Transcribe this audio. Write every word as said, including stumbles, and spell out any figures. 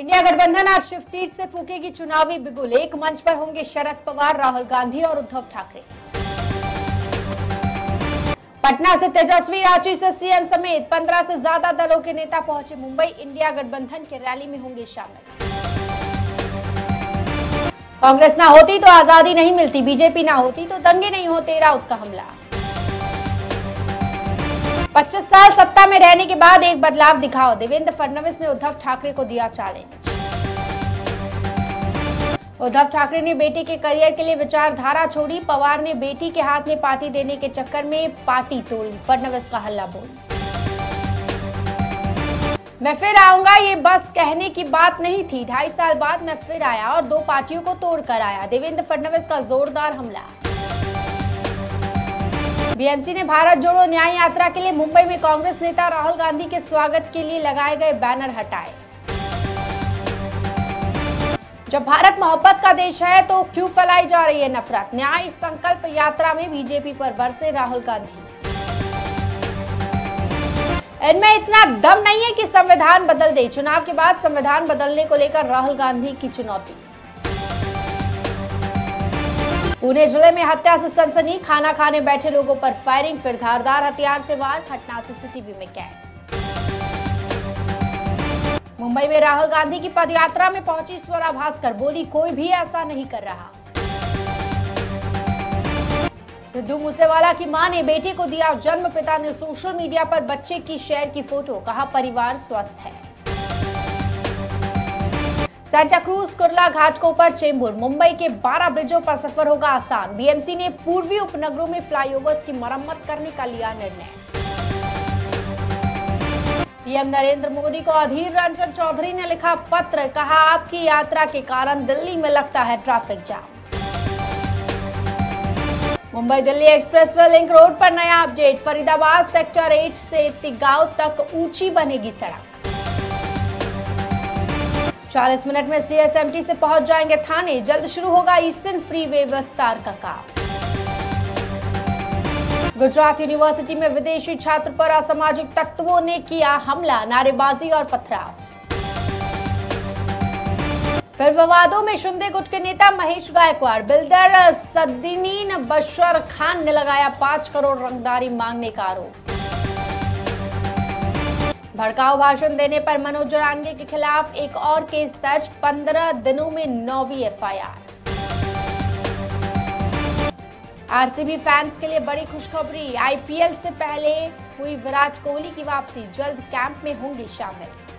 India गठबंधन आज शिवतीर्थ से फूकेगी चुनावी बिगुल। एक मंच पर होंगे शरद पवार, राहुल गांधी और उद्धव ठाकरे। पटना से तेजस्वी, रांची से सीएम समेत पंद्रह से ज्यादा दलों के नेता पहुंचे मुंबई। इंडिया गठबंधन के रैली में होंगे शामिल। कांग्रेस ना होती तो आजादी नहीं मिलती, बीजेपी ना होती तो दंगे नहीं होते। राउत का हमला। पच्चीस साल सत्ता में रहने के बाद एक बदलाव दिखाओ, देवेंद्र फडणवीस ने उद्धव ठाकरे को दिया चैलेंज। उद्धव ठाकरे ने बेटे के करियर के लिए विचारधारा छोड़ी, पवार ने बेटी के हाथ में पार्टी देने के चक्कर में पार्टी तोड़ी, फडणवीस का हल्ला बोल। मैं फिर आऊंगा, ये बस कहने की बात नहीं थी, ढाई साल बाद मैं फिर आया और दो पार्टियों को तोड़ कर आया, देवेंद्र फडणवीस का जोरदार हमला। बीएमसी ने भारत जोड़ो न्याय यात्रा के लिए मुंबई में कांग्रेस नेता राहुल गांधी के स्वागत के लिए लगाए गए बैनर हटाए। जब भारत मोहब्बत का देश है तो क्यों फैलाई जा रही है नफरत। न्याय संकल्प यात्रा में बीजेपी पर बरसे राहुल गांधी। इनमें इतना दम नहीं है कि संविधान बदल दे, चुनाव के बाद संविधान बदलने को लेकर राहुल गांधी की चुनौती। पुणे जिले में हत्या से सनसनी, खाना खाने बैठे लोगों पर फायरिंग, फिर धारदार हथियार से वार, घटना सीसीटीवी में कैद। मुंबई में राहुल गांधी की पदयात्रा में पहुंची स्वरा भास्कर, बोली कोई भी ऐसा नहीं कर रहा। सिद्धू मूसेवाला की मां ने बेटी को दिया जन्म, पिता ने सोशल मीडिया पर बच्चे की शेयर की फोटो, कहा परिवार स्वस्थ है। सांताक्रूज, कुर्ला, घाटकोपर, चेंबूर, मुंबई के बारह ब्रिजों पर सफर होगा आसान, बीएमसी ने पूर्वी उपनगरों में फ्लाईओवर्स की मरम्मत करने का लिया निर्णय। पीएम नरेंद्र मोदी को अधीर रंजन चौधरी ने लिखा पत्र, कहा आपकी यात्रा के कारण दिल्ली में लगता है traffic jam. Mumbai Delhi expressway link road पर नया अपडेट, फरीदाबाद सेक्टर एट से तिगाव तक ऊंची बनेगी सड़क। चालीस मिनट में सीएसएमटी से पहुंच जाएंगे थाने, जल्द शुरू होगा ईस्टर्न फ्रीवे विस्तार का काम। गुजरात यूनिवर्सिटी में विदेशी छात्र पर असामाजिक तत्वों ने किया हमला, नारेबाजी और पथराव। फिर विवादों में शिंदे गुट के नेता महेश गायकवाड़, बिल्डर सदीनीन बशर खान ने लगाया पांच करोड़ रंगदारी मांगने का आरोप। भड़काऊ भाषण देने पर मनोज जरांगे के खिलाफ एक और केस दर्ज, पंद्रह दिनों में नौवीं F I R. RCB fans के लिए बड़ी खुशखबरी, आईपीएल से पहले हुई विराट कोहली की वापसी, जल्द कैंप में होंगे शामिल।